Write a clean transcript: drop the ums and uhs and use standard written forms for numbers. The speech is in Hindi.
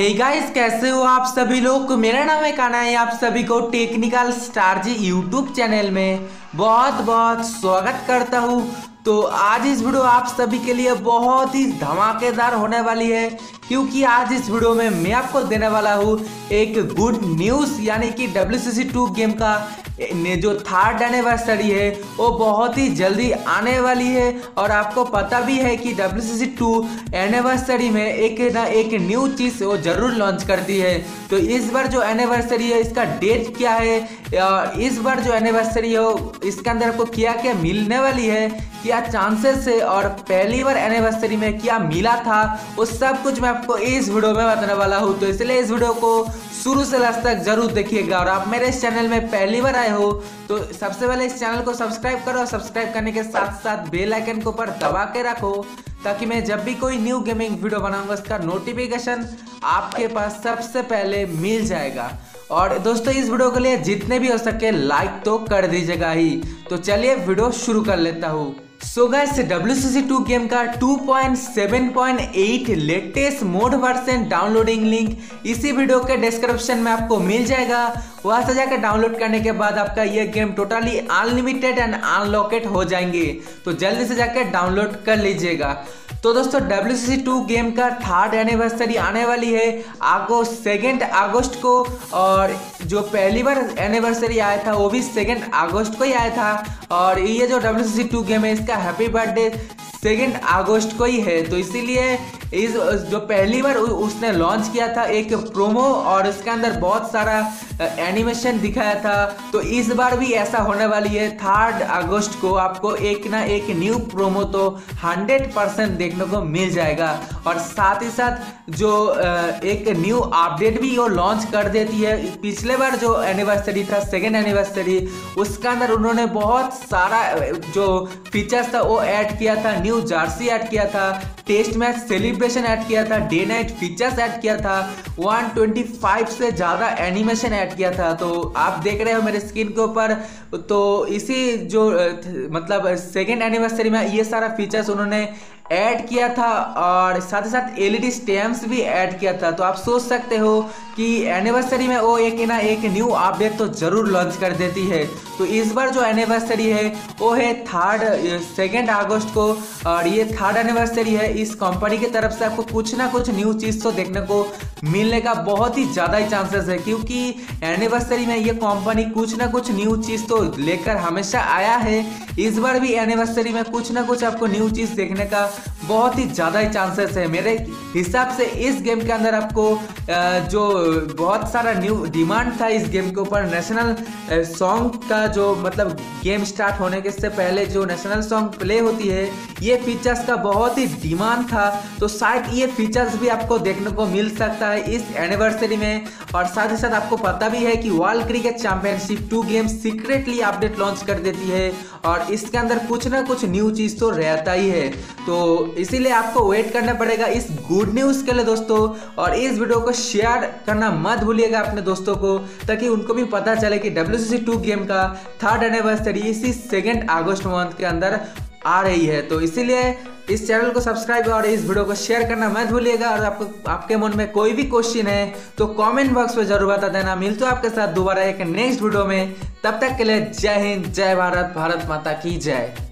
हे गाइस, कैसे हो आप सभी लोग। मेरा नाम है कान्हा है। आप सभी को टेक्निकल स्टारजी यूट्यूब चैनल में बहुत बहुत स्वागत करता हूँ। तो आज इस वीडियो आप सभी के लिए बहुत ही धमाकेदार होने वाली है, क्योंकि आज इस वीडियो में मैं आपको देने वाला हूँ एक गुड न्यूज़, यानी कि WCC 2 गेम का ने जो 3rd एनिवर्सरी है वो बहुत ही जल्दी आने वाली है। और आपको पता भी है कि WCC 2 एनिवर्सरी में एक ना एक न्यू चीज़ वो ज़रूर लॉन्च करती है। तो इस बार जो एनिवर्सरी है इसका डेट क्या है, इस बार जो एनिवर्सरी है इसके अंदर आपको क्या क्या मिलने वाली है, क्या चांसेस है और पहली बार एनिवर्सरी में क्या मिला था, वो सब कुछ मैं आपको इस वीडियो में बताने वाला हूँ। तो इसलिए इस वीडियो को शुरू से लास्ट तक जरूर देखिएगा। और आप मेरे इस चैनल में पहली बार आए हो तो सबसे पहले इस चैनल को सब्सक्राइब करो। सब्सक्राइब करने के साथ साथ बेल आइकन को ऊपर दबा के रखो, ताकि मैं जब भी कोई न्यू गेमिंग वीडियो बनाऊंगा उसका नोटिफिकेशन आपके पास सबसे पहले मिल जाएगा। और दोस्तों, इस वीडियो के लिए जितने भी हो सके लाइक तो कर दीजिएगा ही। तो चलिए वीडियो शुरू कर लेता हूँ। सो गाइस, WCC 2 गेम का 2.7.8 latest mod version downloading link इसी वीडियो के डिस्क्रिप्शन में आपको मिल जाएगा। वहाँ से जाकर डाउनलोड करने के बाद आपका यह game totally unlimited and unlocked हो जाएंगे। तो जल्दी से जाकर डाउनलोड कर लीजिएगा। तो दोस्तों, WCC 2 गेम का 3rd एनिवर्सरी आने वाली है 2 अगस्त को। और जो पहली बार एनिवर्सरी आया था वो भी 2 अगस्त को ही आया था। और ये जो WCC 2 गेम है इसका हैप्पी बर्थडे 2 अगस्त को ही है। तो इसीलिए इस जो पहली बार उसने लॉन्च किया था एक प्रोमो और इसके अंदर बहुत सारा एनिमेशन दिखाया था। तो इस बार भी ऐसा होने वाली है। 3 अगस्त को आपको एक ना एक न्यू प्रोमो तो 100% देखने को मिल जाएगा। और साथ ही साथ जो एक न्यू अपडेट भी वो लॉन्च कर देती है। पिछले बार जो एनिवर्सरी था 2nd एनिवर्सरी, उसके अंदर उन्होंने बहुत सारा जो फीचर्स था वो ऐड किया था। न्यू जर्सी ऐड किया था, टेस्ट मैच सेलिब्रेशन ऐड किया था, डे नाइट फीचर्स ऐड किया था, 125 से ज़्यादा एनिमेशन ऐड किया था। तो आप देख रहे हो मेरे स्क्रीन के ऊपर। तो इसी जो मतलब 2nd एनिवर्सरी में ये सारा फीचर्स उन्होंने ऐड किया था। और साथ ही साथ LED स्टैम्प्स भी ऐड किया था। तो आप सोच सकते हो कि एनिवर्सरी में वो एक ना एक न्यू अपडेट तो ज़रूर लॉन्च कर देती है। तो इस बार जो एनिवर्सरी है वो है 2nd अगस्त को। और ये 3rd एनिवर्सरी है। इस कंपनी की तरफ से आपको कुछ ना कुछ न्यू चीज़ तो देखने को मिलने का बहुत ही ज़्यादा ही चांसेस है, क्योंकि एनिवर्सरी में ये कंपनी कुछ ना कुछ न्यू चीज़ तो लेकर हमेशा आया है। इस बार भी एनिवर्सरी में कुछ ना कुछ आपको न्यू चीज़ देखने का बहुत ही ज़्यादा ही चांसेस है। मेरे हिसाब से इस गेम के अंदर आपको जो बहुत सारा न्यू डिमांड था इस गेम के ऊपर, नेशनल सॉन्ग का जो मतलब गेम स्टार्ट होने के से पहले जो नेशनल सॉन्ग प्ले होती है, ये फीचर्स का बहुत ही डिमांड था। तो शायद ये फीचर्स भी आपको देखने को मिल सकता है इस एनिवर्सरी में। और साथ ही साथ आपको पता भी है कि world cricket championship 2 game secretly update launch कर देती है। और इसके अंदर कुछ ना कुछ न्यू चीज़ तो रहता ही है। तो इसीलिए आपको वेट करना पड़ेगा इस गुड न्यूज़ के लिए दोस्तों। और इस वीडियो को शेयर करना मत भूलिएगा अपने दोस्तों को, ताकि उनको भी पता चले कि WCC 2 गेम का 3rd एनिवर्सरी इसी 2nd अगस्त मंथ के अंदर आ रही है। तो इसीलिए इस चैनल को सब्सक्राइब और इस वीडियो को शेयर करना मत भूलिएगा। और आपको आपके मन में कोई भी क्वेश्चन है तो कमेंट बॉक्स में जरूर बता देना। मिलते हैं आपके साथ दोबारा एक नेक्स्ट वीडियो में। तब तक के लिए जय हिंद, जय भारत, भारत माता की जय।